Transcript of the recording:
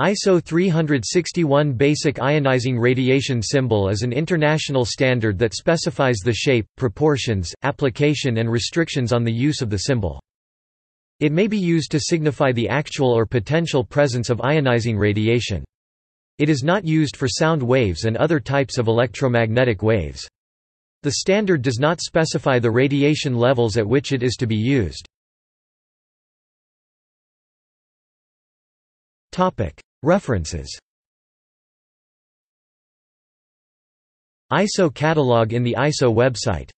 ISO 361 Basic Ionizing Radiation Symbol is an international standard that specifies the shape, proportions, application and restrictions on the use of the symbol. It may be used to signify the actual or potential presence of ionizing radiation. It is not used for sound waves and other types of electromagnetic waves. The standard does not specify the radiation levels at which it is to be used. References. ISO catalog in the ISO website.